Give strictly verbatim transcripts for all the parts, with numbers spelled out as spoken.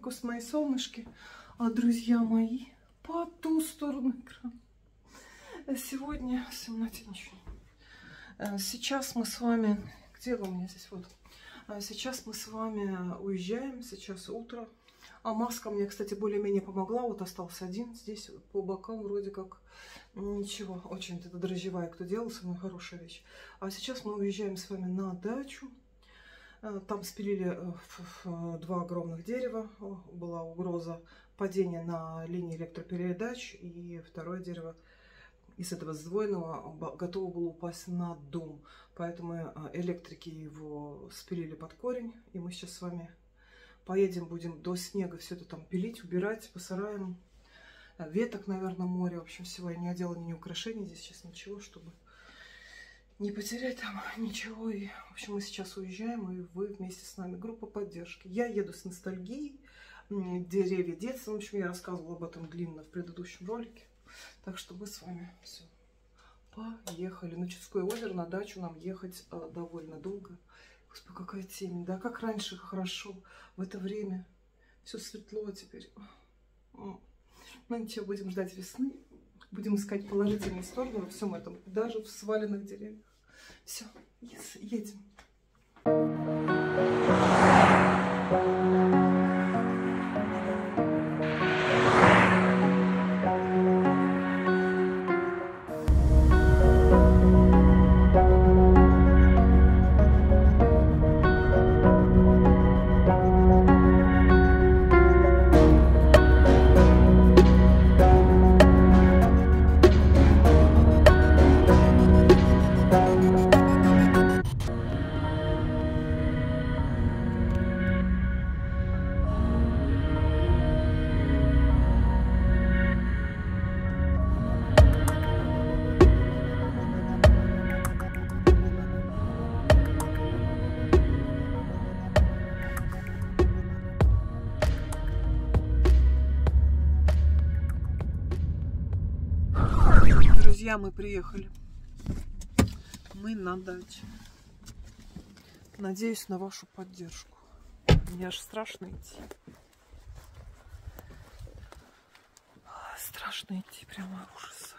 Вкус моей солнышки, а друзья мои по ту сторону экрана. Сегодня в темноте ничего. Сейчас мы с вами, где у меня здесь вот, сейчас мы с вами уезжаем, сейчас утро. А маска мне, кстати, более-менее помогла, вот остался один здесь по бокам вроде как ничего, очень это дрожжевая, кто делал со мной, хорошая вещь. А сейчас мы уезжаем с вами на дачу. Там спилили два огромных дерева, была угроза падения на линии электропередач, и второе дерево из этого сдвоенного готово было упасть на дом. Поэтому электрики его спилили под корень, и мы сейчас с вами поедем, будем до снега все это там пилить, убирать по сараям. Веток, наверное, море, в общем, всего. Я не одела ни украшений здесь сейчас, ничего, чтобы не потерять там ничего. И, в общем, мы сейчас уезжаем, и вы вместе с нами. Группа поддержки. Я еду с ностальгией. Деревья детства. В общем, я рассказывала об этом длинно в предыдущем ролике. Так что мы с вами все. Поехали. На Чудское озеро, на дачу нам ехать э, довольно долго. Господи, какая темень. Да, как раньше хорошо. В это время все светло теперь. Ну ничего, будем ждать весны. Будем искать положительные стороны во всем этом. Даже в сваленных деревьях. Все, едем. Друзья, мы приехали. Мы на даче. Надеюсь на вашу поддержку. Мне аж страшно идти. Страшно идти, прямо ужас.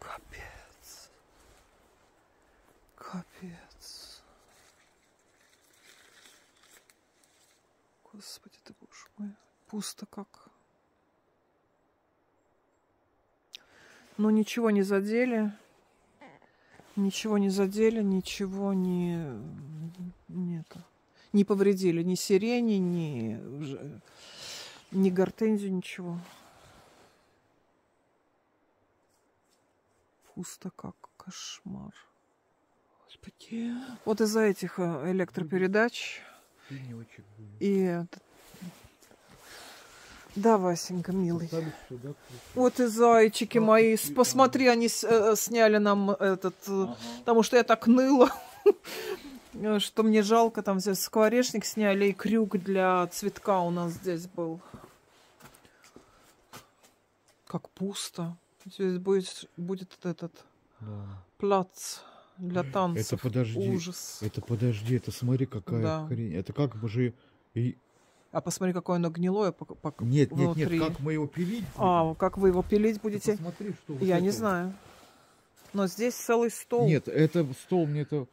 Капец. Капец. Господи ты, боже мой. Пусто как. Но ничего не задели. Ничего не задели, ничего не... Нет. Не повредили. Ни сирени, ни... ни гортензию, ничего. Пусто как, кошмар. Господи. Вот из-за этих электропередач. И... Да, Васенька, милый. Вот и зайчики мои. Посмотри, они сняли нам этот... Ага. Потому что я так ныла, что мне жалко. Там здесь скворечник сняли, и крюк для цветка у нас здесь был. Как пусто. Здесь будет, будет этот да. Плац для танцев. Это подожди, ужас. Это подожди, это смотри какая да. Хрень. Это как бы же... И... А посмотри, какое оно гнилое. По, по, нет, нет, внутри. Нет, как мы его пилить? А, как вы его пилить будете? Посмотри, что вот я это... не знаю. Но здесь целый стол. Нет, это стол мне это...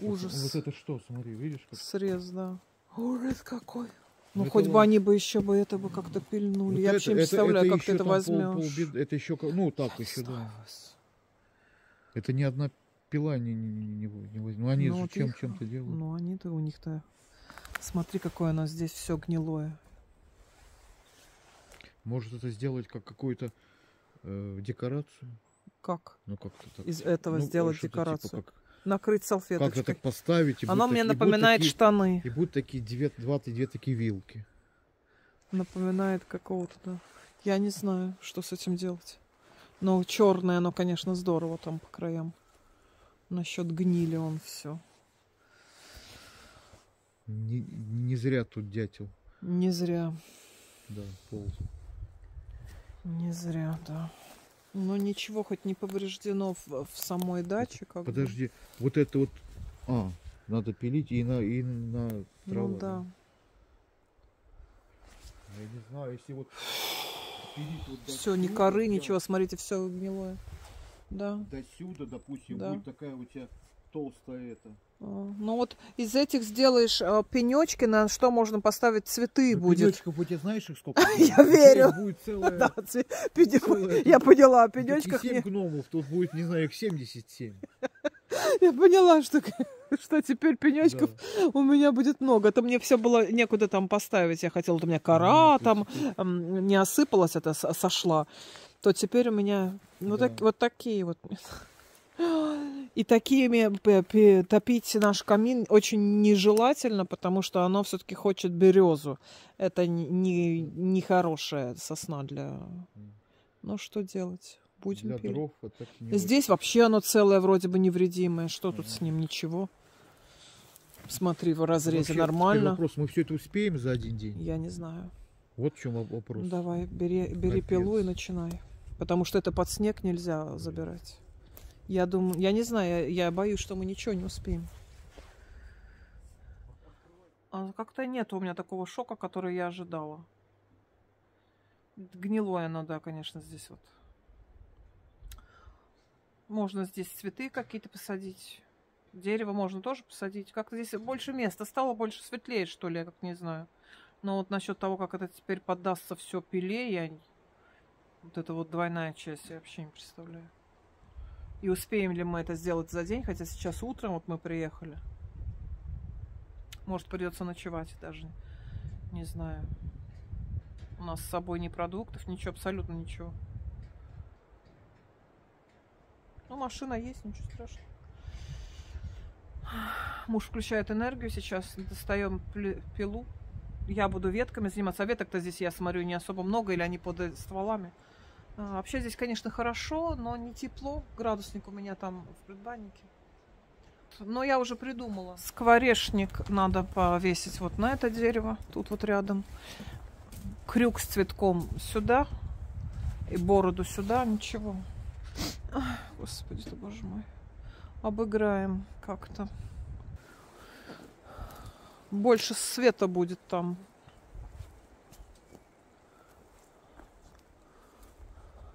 Ужас. Вот, вот это что, смотри, видишь? Как... Срез, да. Ужас какой. Ну, это хоть он... бы они бы еще бы это бы как-то пильнули. Вот я это, вообще не представляю, это, это как ты это возьмешь. Пол, пол, это еще, ну, так я еще, да. Вас. Это ни одна пила не, не, не, не возьмет. Ну, они но же вот чем, их... чем-то делают. Ну, они-то у них-то... Смотри, какое оно здесь все гнилое. Может, это сделать как какую-то э, декорацию? Как? Ну, как-то так. Из этого ну, сделать декорацию? Типа, как... Накрыть салфеткой. Как-то так поставить. Она мне так, напоминает и такие, штаны. И будут такие две, двадцать две такие вилки. Напоминает какого-то, да. Я не знаю, что с этим делать. Но черное, оно, конечно, здорово там по краям. Насчет гнили он все. Не, не зря тут дятел. Не зря. Да, полз. Не зря, да. Но ничего хоть не повреждено в, в самой даче. Как Подожди, бы. вот это вот... А, надо пилить и на, и на траву. Ну да. Я не знаю, если вот... Пилить вот все, сюда, ни коры, я... ничего, смотрите, все гнилое. Да. До сюда, допустим, да. будет такая у тебя толстая это. Ну вот из этих сделаешь э, пенечки, на что можно поставить цветы ну, будет. Пенечков у тебя знаешь их сколько? Я верю. Будет целая... Я поняла, пенечков семь гномов, тут будет, не знаю, их семьдесят семь. Я поняла, что, что теперь пенечков да. у меня будет много. А то мне все было некуда там поставить. Я хотела, вот у меня кора Нет, там э, не осыпалась, это сошла. То теперь у меня ну, да. так, вот такие вот... И такими топить наш камин очень нежелательно, потому что оно все-таки хочет березу. Это не, не хорошая сосна для... Ну, что делать? Будем пилить. Дров, Здесь вообще оно целое, вроде бы невредимое. Что а -а -а. тут с ним? Ничего. Смотри, в разрезе вообще, нормально. Вопрос, мы все это успеем за один день? Я не знаю. Вот в чем вопрос. Давай, бери, бери пилу и начинай. Потому что это под снег нельзя забирать. Я думаю, я не знаю, я, я боюсь, что мы ничего не успеем. А как-то нет у меня такого шока, который я ожидала. Гнилое оно, да, конечно, здесь вот. Можно здесь цветы какие-то посадить. Дерево можно тоже посадить. Как-то здесь больше места стало, больше светлее, что ли, я как не знаю. Но вот насчет того, как это теперь поддастся все пиле, я... Вот это вот двойная часть, я вообще не представляю. И успеем ли мы это сделать за день, хотя сейчас утром вот мы приехали. Может, придется ночевать даже. Не знаю. У нас с собой ни продуктов, ничего, абсолютно ничего. Ну, машина есть, ничего страшного. Муж включает энергию сейчас. Достаем пилу. Я буду ветками заниматься. А веток-то здесь, я смотрю, не особо много, или они под стволами. Вообще здесь, конечно, хорошо, но не тепло. Градусник у меня там в предбаннике. Но я уже придумала. Скворечник надо повесить вот на это дерево. Тут вот рядом. Крюк с цветком сюда. И бороду сюда. Ничего. Господи, ты, боже мой. Обыграем как-то. Больше света будет там.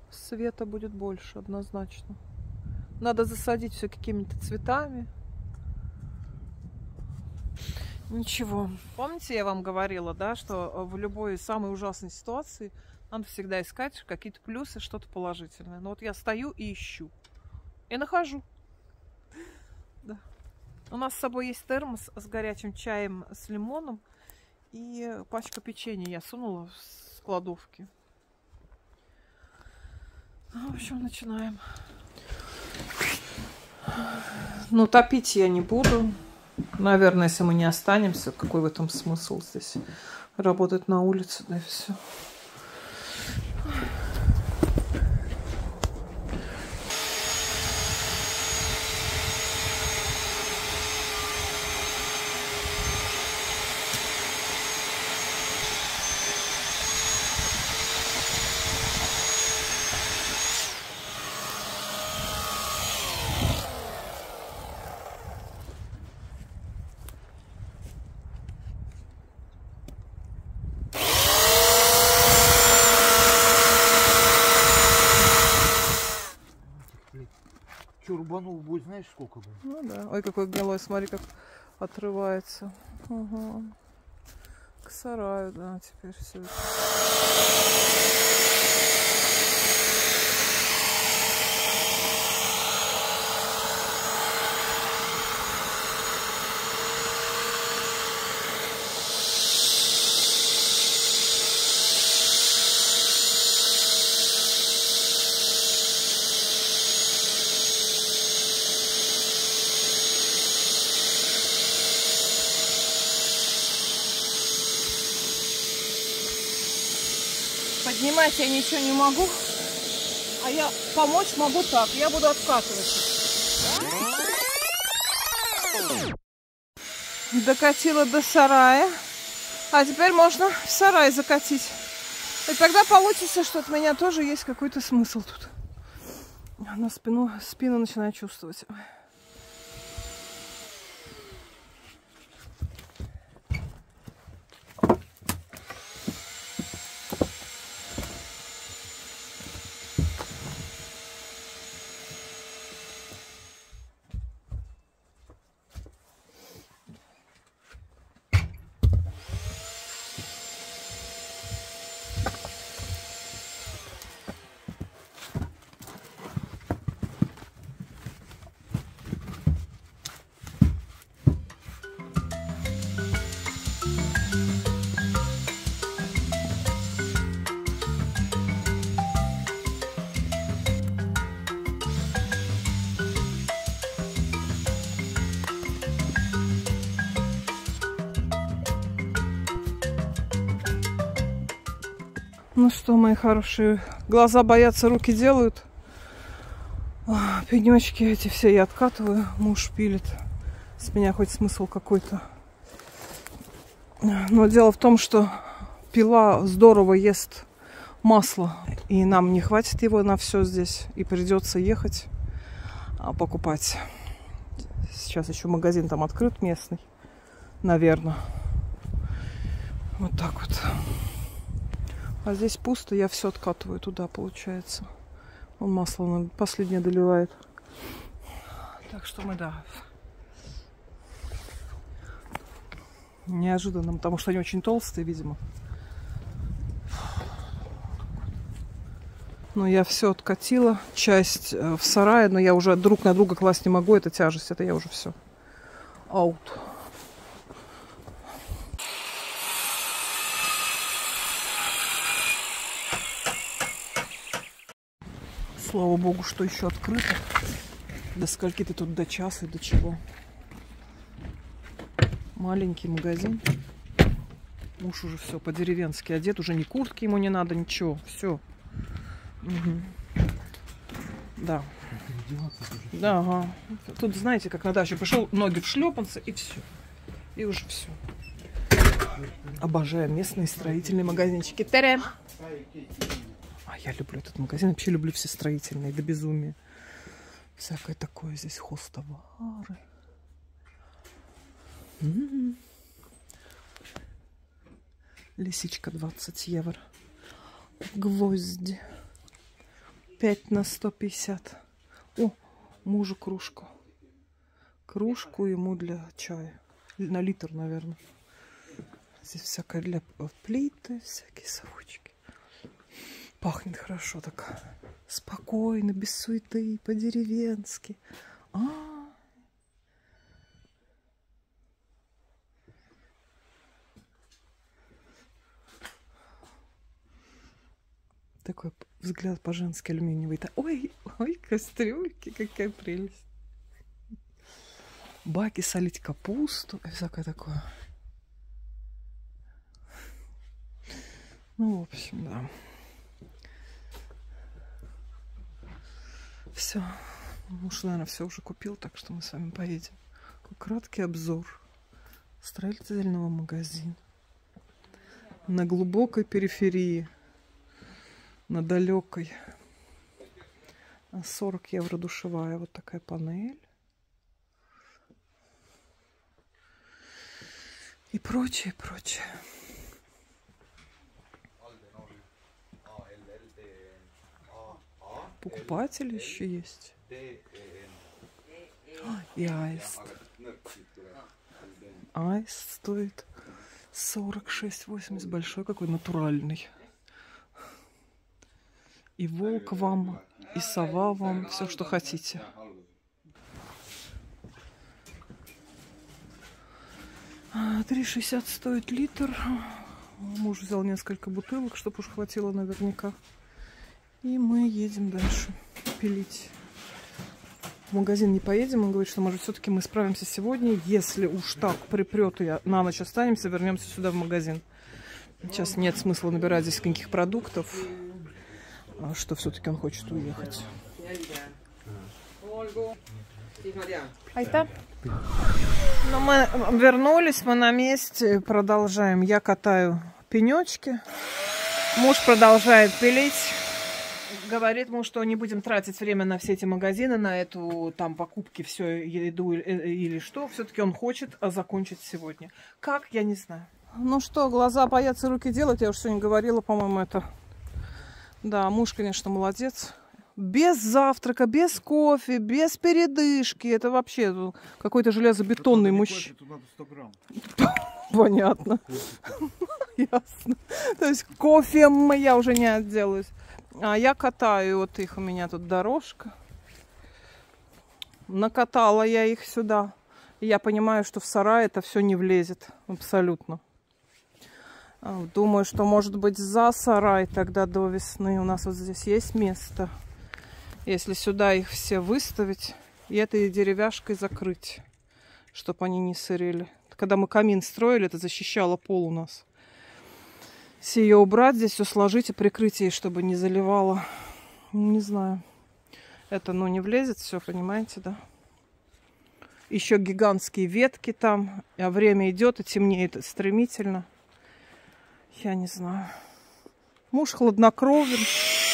Света будет больше, однозначно. Надо засадить все какими-то цветами. Ничего. Помните, я вам говорила, да, что в любой самой ужасной ситуации надо всегда искать какие-то плюсы, что-то положительное. Но вот я стою и ищу. И нахожу. Да. У нас с собой есть термос с горячим чаем, с лимоном. И пачка печенья я сунула с кладовки. В общем, начинаем. Ну, топить я не буду. Наверное, если мы не останемся, какой в этом смысл здесь? Работать на улице, да и все. Знаешь, сколько было? Ну да. Ой, какой гнилой, смотри, как отрывается. Угу. К сараю, да, теперь все. Поднимать я ничего не могу, а я помочь могу так. Я буду откатывать. Докатила до сарая. А теперь можно в сарай закатить. И тогда получится, что от меня тоже есть какой-то смысл тут. Она спину, спину начинает чувствовать. Ну что, мои хорошие, глаза боятся, руки делают. Пенечки эти все я откатываю, муж пилит. С меня хоть смысл какой-то. Но дело в том, что пила здорово ест масло. И нам не хватит его на все здесь. И придется ехать покупать. Сейчас еще магазин там открыт местный. Наверное. Вот так вот. А здесь пусто, я все откатываю туда, получается. Он масло последнее доливает. Так что мы, да. Неожиданно, потому что они очень толстые, видимо. Но я все откатила. Часть в сарае, но я уже друг на друга класть не могу. Это тяжесть, это я уже все. Аут. Слава богу, что еще открыто. До скольки ты тут, до часа, до чего? Маленький магазин. Муж уже все по-деревенски одет. Уже ни куртки ему не надо, ничего. Все. Угу. Да. Да, ага. Тут, знаете, как на даче пришел, ноги в шлепанцы и все. И уже все. Обожаю местные строительные магазинчики. Тарам! Я люблю этот магазин. Вообще люблю все строительные. До безумия. Всякое такое здесь. Хозтовары. М-м-м. Лисичка двадцать евро. Гвозди. пять на сто пятьдесят. О, мужу кружку. Кружку ему для чая. На литр, наверное. Здесь всякое для плиты. Всякие совочки. Пахнет хорошо так. Спокойно, без суеты, по-деревенски. А -а -а. Такой взгляд по-женски алюминиевый. Ой, ой, кастрюльки, какая прелесть. Баки солить капусту и всякое такое. Ну, в общем, да. Все. Муж, наверное, все уже купил, так что мы с вами поедем. Краткий обзор строительного магазина. На глубокой периферии. На далекой. сорок евро душевая. Вот такая панель. И прочее, прочее. Покупатель еще есть. А, и аист. Аист стоит сорок шесть восемьдесят. Большой какой, натуральный. И волк вам, и сова вам, все, что хотите. три шестьдесят стоит литр. Муж взял несколько бутылок, чтобы уж хватило наверняка. И мы едем дальше пилить. В магазин не поедем. Он говорит, что, может, все-таки мы справимся сегодня. Если уж так припрет и на ночь останемся, вернемся сюда в магазин. Сейчас нет смысла набирать здесь каких продуктов. Что все-таки он хочет уехать. Айта. Ну, мы вернулись, мы на месте, продолжаем. Я катаю пенечки. Муж продолжает пилить. Говорит муж, что не будем тратить время на все эти магазины, на эту там покупки, всю еду или что. Все-таки он хочет закончить сегодня. Как, я не знаю. Ну что, глаза боятся, руки делать. Я уже сегодня говорила, по-моему, это. Да, муж, конечно, молодец. Без завтрака, без кофе, без передышки. Это вообще какой-то железобетонный мужчина. Понятно. Ясно. То есть кофе я уже не отделаюсь. А я катаю, вот их у меня тут дорожка. Накатала я их сюда. И я понимаю, что в сарай это все не влезет абсолютно. Думаю, что может быть за сарай тогда до весны. У нас вот здесь есть место. Если сюда их все выставить и этой деревяшкой закрыть, чтобы они не сырели. Когда мы камин строили, это защищало пол у нас. Все ее убрать, здесь все сложить и прикрыть ей, чтобы не заливало. Не знаю. Это, ну, не влезет все, понимаете, да? Еще гигантские ветки там. А время идет и темнеет стремительно. Я не знаю. Муж хладнокровен.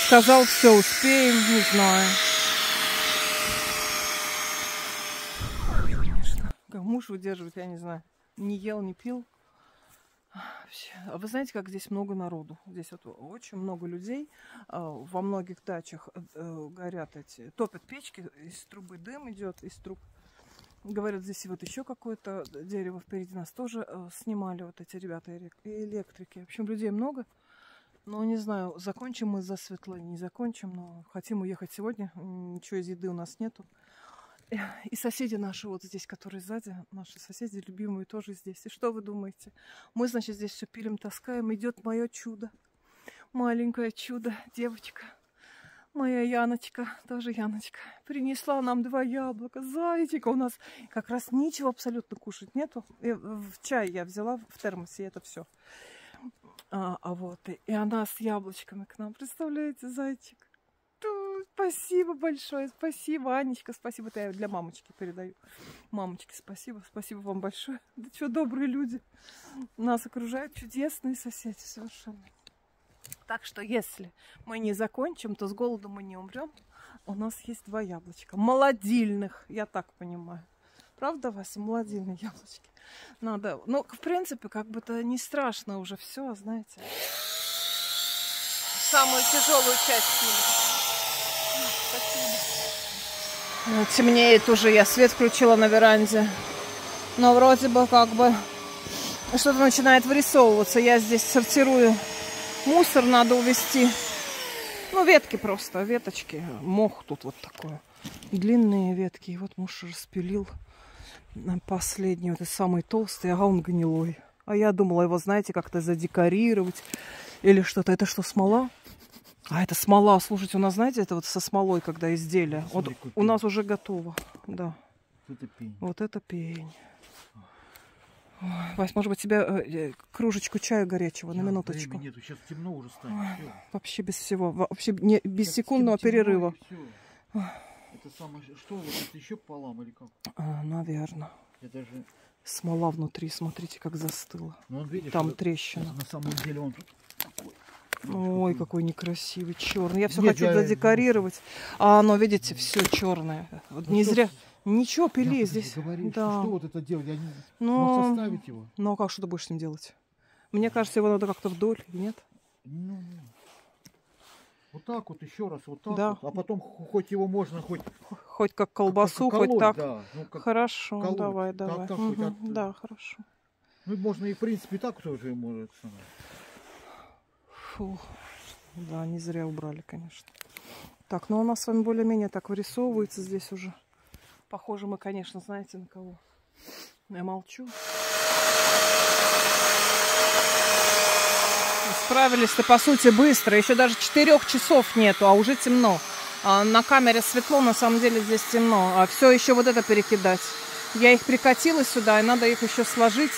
Сказал, все успеем. Не знаю. Конечно. Муж выдерживает, я не знаю. Не ел, не пил. А вы знаете, как здесь много народу? Здесь вот очень много людей. Во многих дачах горят эти, топят печки, из трубы дым идет, из труб. Говорят, здесь вот еще какое-то дерево впереди нас тоже снимали вот эти ребята электрики. В общем, людей много. Но не знаю, закончим мы засветло, не закончим, но хотим уехать сегодня. Ничего из еды у нас нету. И соседи наши вот здесь, которые сзади, наши соседи любимые тоже здесь. И что вы думаете? Мы, значит, здесь все пилим, таскаем. Идет мое чудо. Маленькое чудо. Девочка. Моя Яночка. Тоже Яночка. Принесла нам два яблока. Зайчика у нас. Как раз ничего абсолютно кушать нету. И в чай я взяла в термосе. Это все. А, а вот. И, и она с яблочками к нам. Представляете, зайчик? Спасибо большое, спасибо, Анечка, спасибо. Это я для мамочки передаю. Мамочке спасибо, спасибо вам большое. Да что, добрые люди. Нас окружают чудесные соседи совершенно. Так что, если мы не закончим, то с голоду мы не умрем. У нас есть два яблочка. Молодильных, я так понимаю. Правда, Вася, молодильные яблочки? Надо, ну, в принципе, как бы-то не страшно уже все, знаете. Самую тяжелую часть. Темнеет уже, я свет включила на веранде. Но вроде бы как бы что-то начинает вырисовываться. Я здесь сортирую мусор, надо увезти. Ну, ветки просто, веточки. Мох тут вот такой. Длинные ветки. И вот муж распилил последний, вот этот самый толстый, а он гнилой. А я думала его, знаете, как-то задекорировать или что-то. Это что, смола? А это смола, слушайте, у нас, знаете, это вот со смолой, когда изделие. Вот у нас уже готово, да. Это пень. Вот это пень. Ой, Вась, может быть, тебе э, кружечку чая горячего я на минуточку? Нету, сейчас темно уже станет. Ой, вообще без всего, вообще не, без так, секундного тем, перерыва. Это самое, что, вот это еще пополам или как? А, наверное. Я даже... Смола внутри, смотрите, как застыла. Ну, он, видишь, там трещина. На самом деле он тут такой. Ой, какой некрасивый, черный. Я все Нет, хочу я... задекорировать. А оно, видите, все черное. Вот ну, не что... зря. Ничего, пили здесь. Говорю, да. Что, что вот это делать? Я не... Но... Может, оставить его? Ну, а как что ты будешь с ним делать? Мне кажется, его надо как-то вдоль. Нет? Ну, вот так вот, еще раз, вот так да. вот. А потом хоть его можно, хоть... Хоть как колбасу, как, как колоть, хоть так. Да. Ну, как хорошо, колоть. давай, давай. Так, так, угу. хоть от... Да, хорошо. Ну, можно и, в принципе, так тоже можно. Фу. Да, не зря убрали, конечно. Так, ну у нас с вами более-менее так вырисовывается здесь уже. Похоже, мы, конечно, знаете, на кого. Я молчу. Справились-то, по сути, быстро. Еще даже четырех часов нету, а уже темно. А на камере светло, на самом деле здесь темно. А все еще вот это перекидать. Я их прикатила сюда, и надо их еще сложить.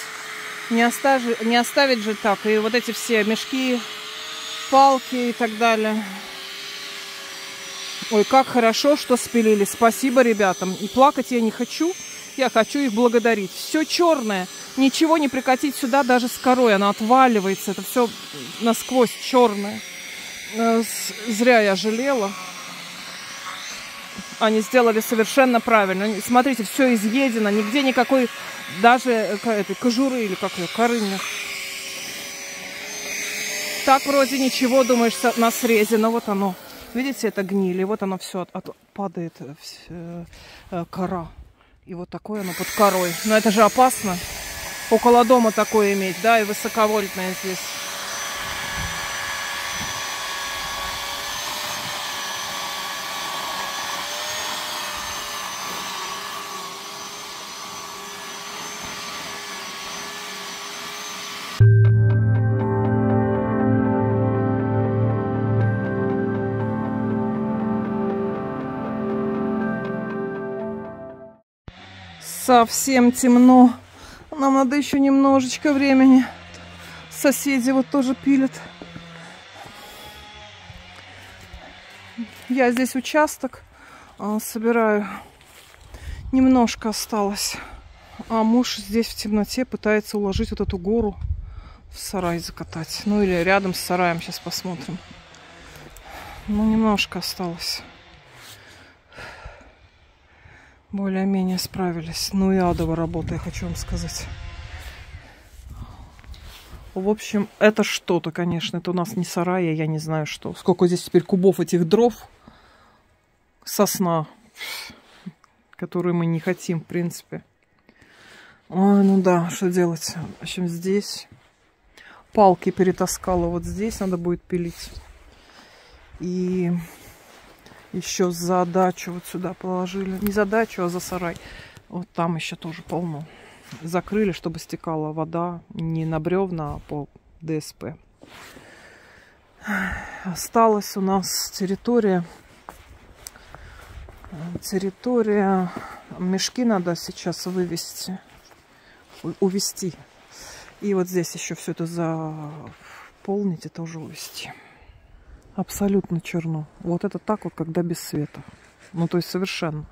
Не, остав... не оставить же так. И вот эти все мешки... палки и так далее. Ой, как хорошо, что спилили. Спасибо ребятам. И плакать я не хочу. Я хочу их благодарить. Все черное. Ничего не прикатить сюда даже с корой. Она отваливается. Это все насквозь черное. Зря я жалела. Они сделали совершенно правильно. Смотрите, все изъедено. Нигде никакой даже этой кожуры или какой коры нет. Так вроде ничего, думаешь, на срезе. Но вот оно. Видите, это гнили. Вот оно все от, от, падает. Все, э, кора. И вот такое оно под корой. Но это же опасно. Около дома такое иметь. Да, и высоковольтное здесь. Совсем темно. Нам надо еще немножечко времени. Соседи вот тоже пилят. Я здесь участок собираю. Немножко осталось. А муж здесь в темноте пытается уложить вот эту гору в сарай закатать. Ну или рядом с сараем. Сейчас посмотрим. Ну немножко осталось. Более-менее справились. Ну и адова работа, я хочу вам сказать. В общем, это что-то, конечно. Это у нас не сарай, я не знаю что. Сколько здесь теперь кубов этих дров. Сосна. Которую мы не хотим, в принципе. Ой, ну да, что делать? В общем, здесь палки перетаскала. Вот здесь надо будет пилить. И... еще задачу вот сюда положили. Не задачу, а за сарай. Вот там еще тоже полно. Закрыли, чтобы стекала вода не на бревна, а по ДСП. Осталась у нас территория. Территория. Мешки надо сейчас вывести. Увести. И вот здесь еще все это заполнить и тоже увести. Абсолютно черно. Вот это так вот, когда без света. Ну, то есть совершенно.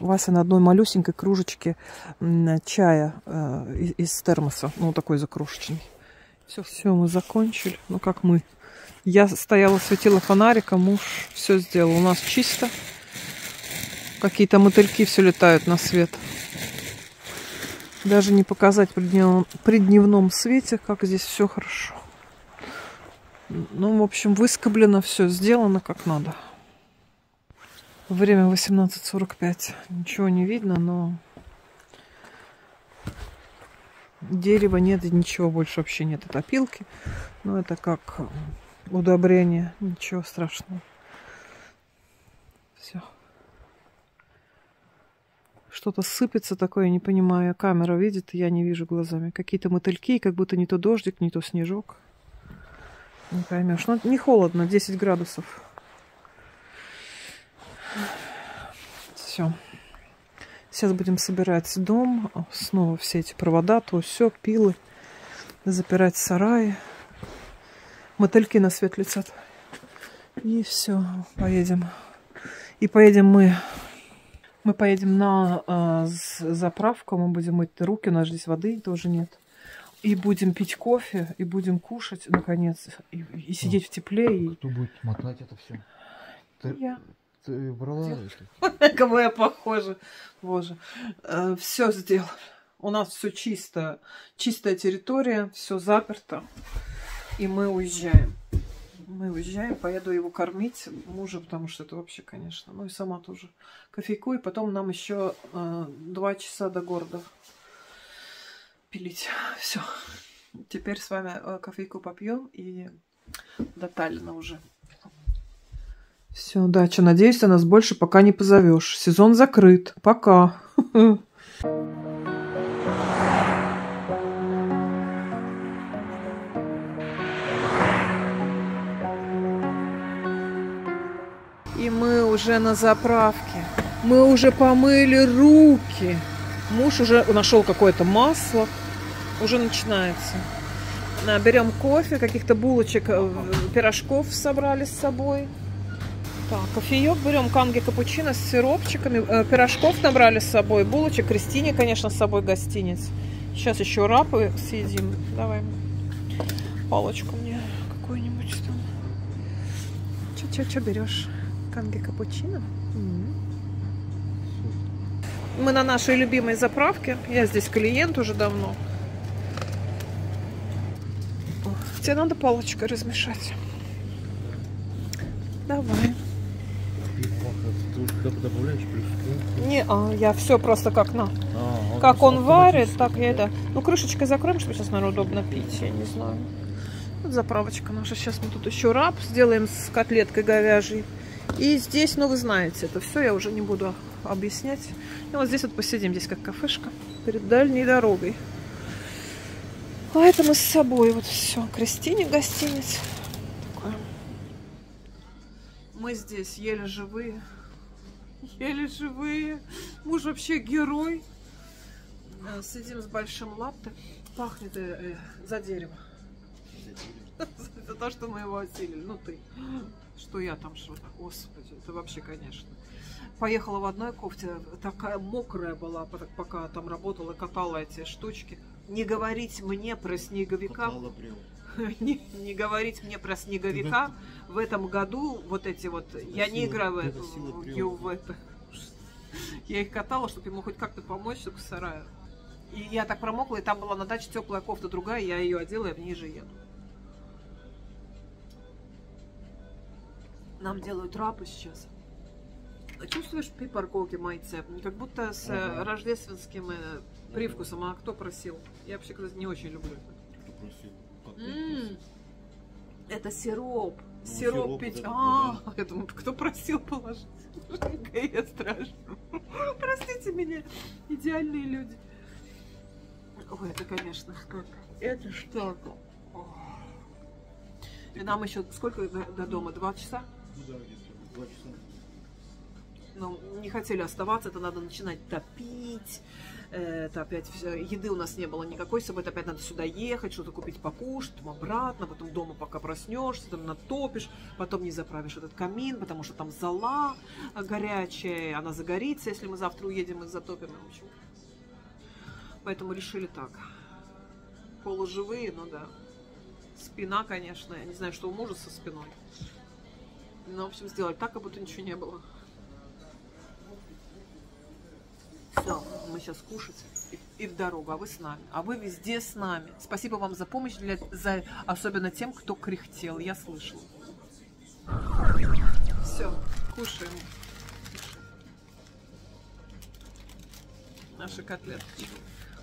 Вася на одной малюсенькой кружечке чая э, из термоса. Ну, такой закружечный. Все, все, мы закончили. Ну, как мы. Я стояла, светила фонариком, муж все сделал. У нас чисто. Какие-то мотыльки все летают на свет. Даже не показать при дневном, при дневном свете, как здесь все хорошо. Ну, в общем, выскоблено все, сделано как надо. Время восемнадцать сорок пять. Ничего не видно, но... дерева нет и ничего больше вообще нет. Это опилки. Но это как удобрение. Ничего страшного. Все. Что-то сыпется такое, я не понимаю. Камера видит, я не вижу глазами. Какие-то мотыльки, как будто не то дождик, не то снежок. Не поймешь. Ну, не холодно, десять градусов. Все. Сейчас будем собирать дом. Снова все эти провода, то все, пилы. Запирать сараи. Мотыльки на свет летят. И все, поедем. И поедем мы. Мы поедем на э, заправку. Мы будем мыть руки, у нас здесь воды тоже нет. И будем пить кофе, и будем кушать, наконец, и, и сидеть ну, в тепле. И... кто будет мотать это все? Ты, я. Ты брала это? Кого я похожа. Боже. Э, все сделал. У нас все чисто. Чистая территория, все заперто. И мы уезжаем. Мы уезжаем, поеду его кормить, мужа, потому что это вообще, конечно. Ну и сама тоже кофейку. И потом нам еще э, два часа до города. Пилить. Все. Теперь с вами кофейку попьем и до Таллина уже. Все, дача. Надеюсь, ты нас больше пока не позовешь. Сезон закрыт. Пока. И мы уже на заправке. Мы уже помыли руки. Муж уже нашел какое-то масло. Уже начинается. Берем кофе, каких-то булочек, пирожков собрали с собой. Так, кофеек берем, канги капучино с сиропчиками. Пирожков набрали с собой, булочек. Кристине, конечно, с собой гостиниц. Сейчас еще рапы съедим. Давай палочку мне какую-нибудь там. Че-че-че берешь? Канги капучино? Угу. Мы на нашей любимой заправке. Я здесь клиент уже давно. Тебе надо палочкой размешать. Давай. Не, а я все просто как на. А, как он варит, так я это. Да. Ну, крышечкой закроем, чтобы сейчас, наверное, удобно пить, я не знаю. Вот заправочка наша. Сейчас мы тут еще раб сделаем с котлеткой говяжьей. И здесь, ну, вы знаете, это все я уже не буду объяснять. Ну, вот здесь вот посидим, здесь как кафешка перед дальней дорогой. А это мы с собой. Вот все. Кристине гостиниц. Такое. Мы здесь еле живые. Еле живые. Муж вообще герой. Сидим с большим латте. Пахнет э, э, за дерево. За то, что мы его осилили. Ну ты. Что я там что-то. Господи, это вообще, конечно. Поехала в одной кофте. Такая мокрая была, пока там работала, катала эти штучки. Не говорить мне про снеговика. Не, не говорить мне про снеговика в этом году, вот эти вот, это я сила, не играю в это, в это. Я их катала, чтобы ему хоть как-то помочь, к сараю. И я так промокла, и там была на даче теплая кофта другая, я ее одела, и в ней же еду. Нам делают рапы сейчас. Чувствуешь при парковке майце? Как будто с ага. рождественским привкусом. А кто просил? Я вообще, кстати, не очень люблю это. Кто просил? Mm. Это сироп. Ну, сироп, сироп пить. А, да. Это кто просил положить? Я страшно. Простите меня, идеальные люди. Ой, это, конечно, что-то. Это что-то. И нам еще сколько до дома? Два часа? Ну да, где-то два часа. Но не хотели оставаться, это надо начинать топить. Это опять все. Еды у нас не было никакой с собой, это опять надо сюда ехать, что-то купить покушать, потом обратно, потом дома пока проснешься, там натопишь, потом не заправишь этот камин, потому что там зола горячая, она загорится, если мы завтра уедем и затопим. В общем. Поэтому решили так. Полуживые, ну да. Спина, конечно, я не знаю, что у мужа со спиной. Но, в общем, сделать так, как будто ничего не было. Все, мы сейчас кушать и, и в дорогу, а вы с нами, а вы везде с нами. Спасибо вам за помощь, для, за, особенно тем, кто кряхтел, я слышала. Все, кушаем. Наши котлетки.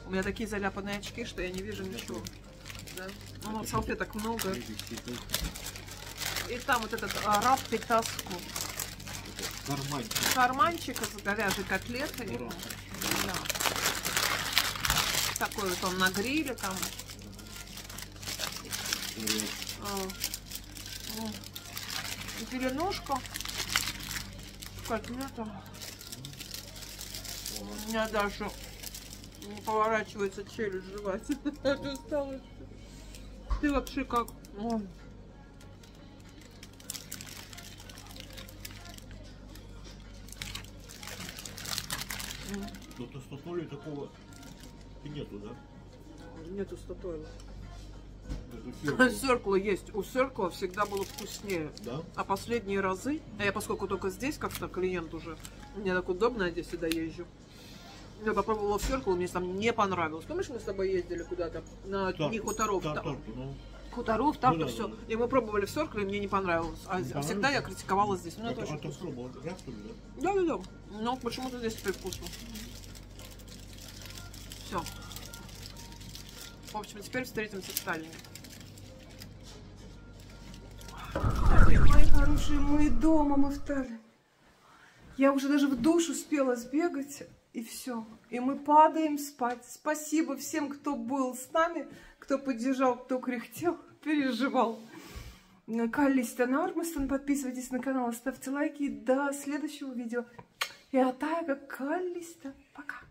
У меня такие заляпанные очки, что я не вижу ничего. Да? Ну, вот салфеток много. И там вот этот араб питаску. Карманчика с говяжьей котлетой. Да. Такой вот он на гриле там. Зеленушка. Котлета. У меня даже не поворачивается челюсть жевать. Ты вообще как? Но то статуэли такого и нету, да? Нету статуэли. Сёркла есть. У Сёркла всегда было вкуснее. Да? А последние разы, а я поскольку только здесь как-то клиент уже, мне так удобно, я здесь всегда езжу. Я попробовала в Сёркл, мне там не понравилось. Помнишь, мы с тобой ездили куда-то? На дни хуторов. Тарту, там. Тарту, ну... Хуторов, там-то ну, да, все. Да, да. И мы пробовали в Сёркле, и мне не понравилось. А не всегда понравилось? Я критиковала здесь. Ну, а это очень вкусно. Да, да, да. Но почему-то здесь теперь вкусно. Все. В общем, теперь встретимся в Таллине. Мои хорошие, мы дома, мы в Таллине. Я уже даже в душ успела сбегать. И все. И мы падаем спать. Спасибо всем, кто был с нами, кто поддержал, кто кряхтел, переживал. Каллистен Армстон. Подписывайтесь на канал, ставьте лайки. До следующего видео. И атая как Каллистен. Пока.